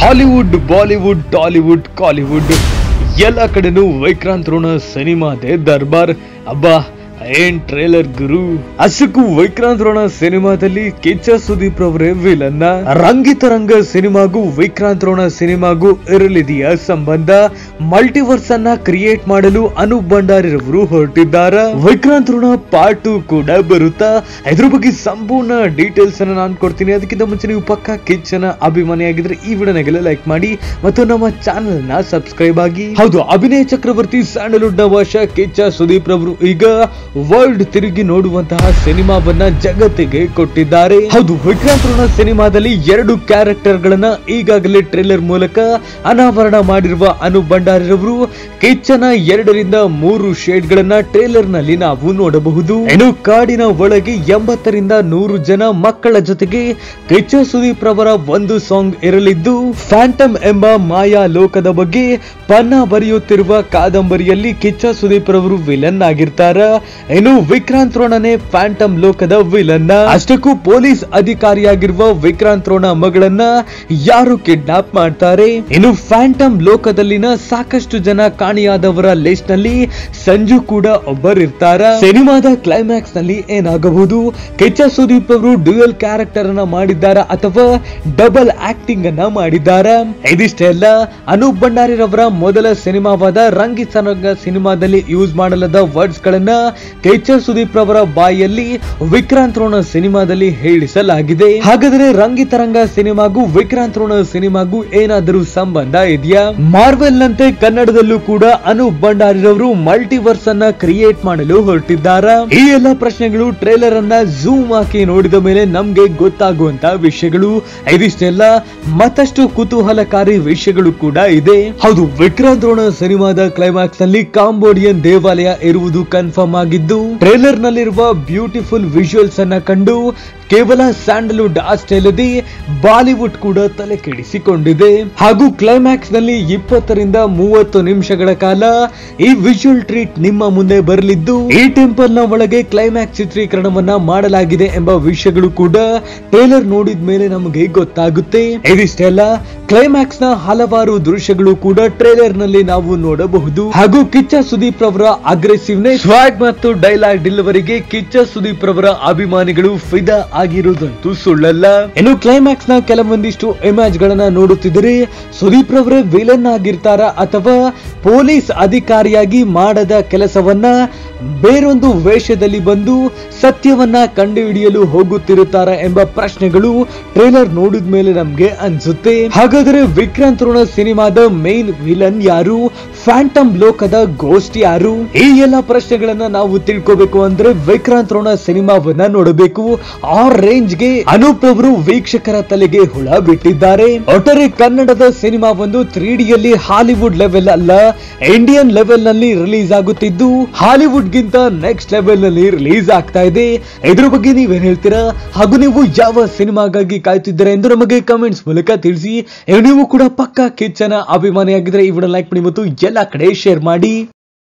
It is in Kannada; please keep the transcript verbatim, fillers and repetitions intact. ಹಾಲಿವುಡ್ ಬಾಲಿವುಡ್ ಟಾಲಿವುಡ್ ಕಾಲಿವುಡ್ ಎಲ್ಲ ಕಡೆನೂ ವಿಕ್ರಾಂತ್ ರೋಣ ಸಿನಿಮಾ ದೇ ದರ್ಬಾರ್. ಅಬ್ಬಾ ಏನ್ ಟ್ರೇಲರ್ ಗುರು. ಅಸಕು ವಿಕ್ರಾಂತ್ ರೋಣ ಸಿನಿಮಾದಲ್ಲಿ ಕಿಚ್ಚಾ ಸುದೀಪ್ ರವರೇ ವಿಲನ್ನ. ರಂಗಿತರಂಗ ಸಿನಿಮಾಗೂ ವಿಕ್ರಾಂತ್ ರೋಣ ಸಿನಿಮಾಗೂ ಇರಲಿದೆಯ ಸಂಬಂಧ? ಮಲ್ಟಿವರ್ಸ್ ಅನ್ನ ಕ್ರಿಯೇಟ್ ಮಾಡಲು ಅನು ಭಂಡಾರಿ ರವರು ಹೊರಟಿದ್ದಾರೆ. ವಿಕ್ರಾಂತ್ ರೋಣ ಪಾರ್ಟ್ ಟೂ ಕೂಡ ಬರುತ್ತಾ? ಇದ್ರ ಬಗ್ಗೆ ಸಂಪೂರ್ಣ ಡೀಟೇಲ್ಸ್ ಅನ್ನ ನಾನು ಕೊಡ್ತೀನಿ. ಅದಕ್ಕಿಂತ ಮುಂಚೆ ನೀವು ಪಕ್ಕ ಕಿಚ್ಚನ ಅಭಿಮಾನಿಯಾಗಿದ್ರೆ ಈ ವಿಡಿಯೋನಾಗೆಲ್ಲ ಲೈಕ್ ಮಾಡಿ ಮತ್ತು ನಮ್ಮ ಚಾನೆಲ್ ನ ಸಬ್ಸ್ಕ್ರೈಬ್ ಆಗಿ. ಹೌದು, ಅಭಿನಯ ಚಕ್ರವರ್ತಿ ಸ್ಯಾಂಡಲ್ವುಡ್ ನ ವಾಶ ಕಿಚ್ಚಾ ಸುದೀಪ್ ರವರು ಈಗ ವರ್ಲ್ಡ್ ತಿರುಗಿ ನೋಡುವಂತಹ ಸಿನಿಮಾವನ್ನ ಜಗತ್ತಿಗೆ ಕೊಟ್ಟಿದ್ದಾರೆ. ಹೌದು, ವಿಕ್ರಾಂತ್ ರೋಣ ಸಿನಿಮಾದಲ್ಲಿ ಎರಡು ಕ್ಯಾರೆಕ್ಟರ್ ಗಳನ್ನ ಈಗಾಗಲೇ ಟ್ರೇಲರ್ ಮೂಲಕ ಅನಾವರಣ ಮಾಡಿರುವ ಅನು ಭಂಡಾರಿ ರವರು ಕಿಚ್ಚನ ಎರಡರಿಂದ ಮೂರು ಶೇಡ್ ಗಳನ್ನ ಟ್ರೇಲರ್ ನಲ್ಲಿ ನಾವು ನೋಡಬಹುದು. ಇನ್ನು ಕಾಡಿನ ಒಳಗೆ ಎಂಬತ್ತರಿಂದ ನೂರು ಜನ ಮಕ್ಕಳ ಜೊತೆಗೆ ಕಿಚ್ಚಾ ಸುದೀಪ್ ರವರ ಒಂದು ಸಾಂಗ್ ಇರಲಿದ್ದು, ಫ್ಯಾಂಟಮ್ ಎಂಬ ಮಾಯಾ ಲೋಕದ ಬಗ್ಗೆ ಪನ್ನ ಬರೆಯುತ್ತಿರುವ ಕಾದಂಬರಿಯಲ್ಲಿ ಕಿಚ್ಚಾ ಸುದೀಪ್ ರವರು ವಿಲನ್ ಆಗಿರ್ತಾರೆ. ಇನ್ನು ವಿಕ್ರಾಂತ್ ರೋಣನೇ ಫ್ಯಾಂಟಮ್ ಲೋಕದ ವಿಲನ್ನ. ಅಷ್ಟಕ್ಕೂ ಪೊಲೀಸ್ ಅಧಿಕಾರಿಯಾಗಿರುವ ವಿಕ್ರಾಂತ್ ರೋಣ ಮಗಳನ್ನ ಯಾರು ಕಿಡ್ನಾಪ್ ಮಾಡ್ತಾರೆ. ಇನ್ನು ಫ್ಯಾಂಟಮ್ ಲೋಕದಲ್ಲಿನ ಸಾಕಷ್ಟು ಜನ ಕಾಣಿಯಾದವರ ಲಿಸ್ಟ್ ನಲ್ಲಿ ಸಂಜು ಕೂಡ ಒಬ್ಬರಿರ್ತಾರ. ಸಿನಿಮಾದ ಕ್ಲೈಮ್ಯಾಕ್ಸ್ ನಲ್ಲಿ ಏನಾಗಬಹುದು? ಕಿಚ್ಚಾ ಸುದೀಪ್ ಅವರು ಡ್ಯೂಯಲ್ ಕ್ಯಾರೆಕ್ಟರ್ ಅನ್ನ ಮಾಡಿದ್ದಾರಾ ಅಥವಾ ಡಬಲ್ ಆಕ್ಟಿಂಗ್ ಅನ್ನ ಮಾಡಿದ್ದಾರಾ? ಇದಿಷ್ಟೇ ಅಲ್ಲ, ಅನು ಭಂಡಾರಿ ರವರ ಮೊದಲ ಸಿನಿಮಾವಾದ ರಂಗಿತರಂಗ ಸಿನಿಮಾದಲ್ಲಿ ಯೂಸ್ ಮಾಡಲಾದ ವರ್ಡ್ಸ್ ಗಳನ್ನ ಕಿಚ್ಚಾ ಸುದೀಪ್ ರವರ ಬಾಯಲ್ಲಿ ವಿಕ್ರಾಂತ್ ರೋಣ ಸಿನಿಮಾದಲ್ಲಿ ಹೇಳಿಸಲಾಗಿದೆ. ಹಾಗಾದರೆ ರಂಗಿತರಂಗ ಸಿನಿಮಾಗೂ ವಿಕ್ರಾಂತ್ ರೋಣ ಸಿನಿಮಾಗೂ ಏನಾದರೂ ಸಂಬಂಧ ಇದೆಯಾ? ಮಾರ್ವೆಲ್ ನಂತೆ ಕನ್ನಡದಲ್ಲೂ ಕೂಡ ಅನು ಭಂಡಾರಿ ರವರು ಮಲ್ಟಿವರ್ಸ್ ಅನ್ನ ಕ್ರಿಯೇಟ್ ಮಾಡಲು ಹೊರಟಿದ್ದಾರೆ. ಈ ಎಲ್ಲ ಪ್ರಶ್ನೆಗಳು ಟ್ರೇಲರ್ ಅನ್ನ ಝೂಮ್ ಹಾಕಿ ನೋಡಿದ ಮೇಲೆ ನಮ್ಗೆ ಗೊತ್ತಾಗುವಂತ ವಿಷಯಗಳು. ಇದಿಷ್ಟೆಲ್ಲ, ಮತ್ತಷ್ಟು ಕುತೂಹಲಕಾರಿ ವಿಷಯಗಳು ಕೂಡ ಇದೆ. ಹೌದು, ವಿಕ್ರಾಂತ್ ರೋಣ ಸಿನಿಮಾದ ಕ್ಲೈಮ್ಯಾಕ್ಸ್ ನಲ್ಲಿ ಕಾಂಬೋಡಿಯನ್ ದೇವಾಲಯ ಇರುವುದು ಕನ್ಫರ್ಮ್ ಆಗಿದ್ದು, ಟ್ರೇಲರ್ ನಲ್ಲಿರುವ ಬ್ಯೂಟಿಫುಲ್ ವಿಜುವಲ್ಸ್ ಅನ್ನ ಕಂಡು ಕೇವಲ ಸ್ಯಾಂಡಲ್ವುಡ್ ಅಷ್ಟೇ ಅಲ್ಲದೆ ಬಾಲಿವುಡ್ ಕೂಡ ತಲೆ ಕೆಡಿಸಿಕೊಂಡಿದೆ. ಹಾಗೂ ಕ್ಲೈಮ್ಯಾಕ್ಸ್ ನಲ್ಲಿ ಇಪ್ಪತ್ತರಿಂದ ಮೂವತ್ತು ನಿಮಿಷಗಳ ಕಾಲ ಈ ವಿಜುವಲ್ ಟ್ರೀಟ್ ನಿಮ್ಮ ಮುಂದೆ ಬರಲಿದ್ದು, ಈ ಟೆಂಪಲ್ ನ ಒಳಗೆ ಕ್ಲೈಮ್ಯಾಕ್ಸ್ ಚಿತ್ರೀಕರಣವನ್ನ ಮಾಡಲಾಗಿದೆ ಎಂಬ ವಿಷಯಗಳು ಕೂಡ ಟ್ರೇಲರ್ ನೋಡಿದ ಮೇಲೆ ನಮಗೆ ಗೊತ್ತಾಗುತ್ತೆ. ಇದಿಷ್ಟೇ ಅಲ್ಲ, ಕ್ಲೈಮ್ಯಾಕ್ಸ್ ನ ಹಲವಾರು ದೃಶ್ಯಗಳು ಕೂಡ ಟ್ರೇಲರ್ ನಲ್ಲಿ ನಾವು ನೋಡಬಹುದು. ಹಾಗೂ ಕಿಚ್ಚಾ ಸುದೀಪ್ ರವರ ಅಗ್ರೆಸಿವ್ನೆಸ್, ಸ್ವಾಗ್ ಮತ್ತು ಡೈಲಾಗ್ ಡೆಲಿವರಿಗೆ ಕಿಚ್ಚಾ ಸುದೀಪ್ ರವರ ಅಭಿಮಾನಿಗಳು ಫಿದಾ ಆಗಿರುವುದಂತೂ ಸುಳ್ಳಲ್ಲ. ಇನ್ನು ಕ್ಲೈಮ್ಯಾಕ್ಸ್ ನ ಕೆಲವೊಂದಿಷ್ಟು ಇಮೇಜ್ ಗಳನ್ನ ನೋಡುತ್ತಿದ್ದರೆ ಸುದೀಪ್ ರವರೇ ವಿಲನ್ ಆಗಿರ್ತಾರ ಅಥವಾ ಪೊಲೀಸ್ ಅಧಿಕಾರಿಯಾಗಿ ಮಾಡದ ಕೆಲಸವನ್ನ ಬೇರೊಂದು ವೇಷದಲ್ಲಿ ಬಂದು ಸತ್ಯವನ್ನ ಕಂಡುಹಿಡಿಯಲು ಹೋಗುತ್ತಿರುತ್ತಾರೆ ಎಂಬ ಪ್ರಶ್ನೆಗಳು ಟ್ರೇಲರ್ ನೋಡಿದ ಮೇಲೆ ನಮ್ಗೆ ಅನ್ಸುತ್ತೆ. ಹಾಗಾದರೆ ವಿಕ್ರಾಂತ್ ರೋಣ ಸಿನಿಮಾದ ಮೇನ್ ವಿಲನ್ ಯಾರು? ಫ್ಯಾಂಟಮ್ ಲೋಕದ ಗೋಸ್ಟ್ ಯಾರು? ಈ ಎಲ್ಲ ಪ್ರಶ್ನೆಗಳನ್ನ ನಾವು ತಿಳ್ಕೋಬೇಕು ಅಂದ್ರೆ ವಿಕ್ರಾಂತ್ ರೋಣ ಸಿನಿಮಾವನ್ನ ನೋಡಬೇಕು. ಆ ರೇಂಜ್ ಗೆ ಅನೂಪ್ ಅವರು ವೀಕ್ಷಕರ ತಲೆಗೆ ಹುಳ ಬಿಟ್ಟಿದ್ದಾರೆ. ಒಟ್ಟಾರೆ ಕನ್ನಡದ ಸಿನಿಮಾ ಒಂದು ತ್ರೀ ಡಿಯಲ್ಲಿ ಹಾಲಿವುಡ್ ಲೆವೆಲ್ ಅಲ್ಲ, ಇಂಡಿಯನ್ ಲೆವೆಲ್ ನಲ್ಲಿ ರಿಲೀಸ್ ಆಗುತ್ತಿದ್ದು ಹಾಲಿವುಡ್ ಗಿಂತ ನೆಕ್ಸ್ಟ್ ಲೆವೆಲ್ ನಲ್ಲಿ ರಿಲೀಸ್ ಆಗ್ತಾ ಇದೆ. ಇದ್ರ ಬಗ್ಗೆ ನೀವೇನ್ ಹೇಳ್ತೀರಾ? ಹಾಗೂ ನೀವು ಯಾವ ಸಿನಿಮಾಗಾಗಿ ಕಾಯ್ತಿದ್ದೀರಾ ಎಂದು ನಮಗೆ ಕಮೆಂಟ್ಸ್ ಮೂಲಕ ತಿಳಿಸಿ. ನೀವು ಕೂಡ ಪಕ್ಕಾ ಕಿಚ್ಚನ ಅಭಿಮಾನಿಯಾಗಿದ್ರೆ ಈ ವಿಡಿಯೋ ಲೈಕ್ ಮಾಡಿ ಮತ್ತು ಎಲ್ಲ ಕಡೆ ಶೇರ್ ಮಾಡಿ.